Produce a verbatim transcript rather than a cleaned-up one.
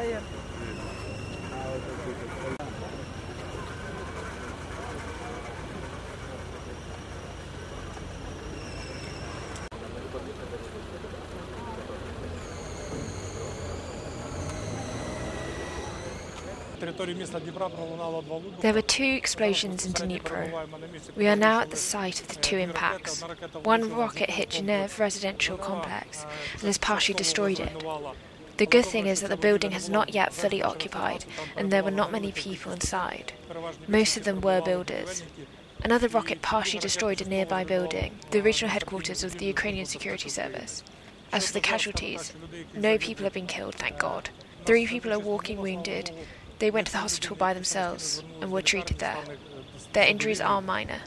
Yeah, yeah. There were two explosions in Dnipro. We are now at the site of the two impacts. One rocket hit Genev residential complex and has partially destroyed it. The good thing is that the building has not yet fully occupied and there were not many people inside. Most of them were builders. Another rocket partially destroyed a nearby building, the regional headquarters of the Ukrainian Security Service. As for the casualties, no people have been killed, thank God. Three people are walking wounded. They went to the hospital by themselves and were treated there. Their injuries are minor.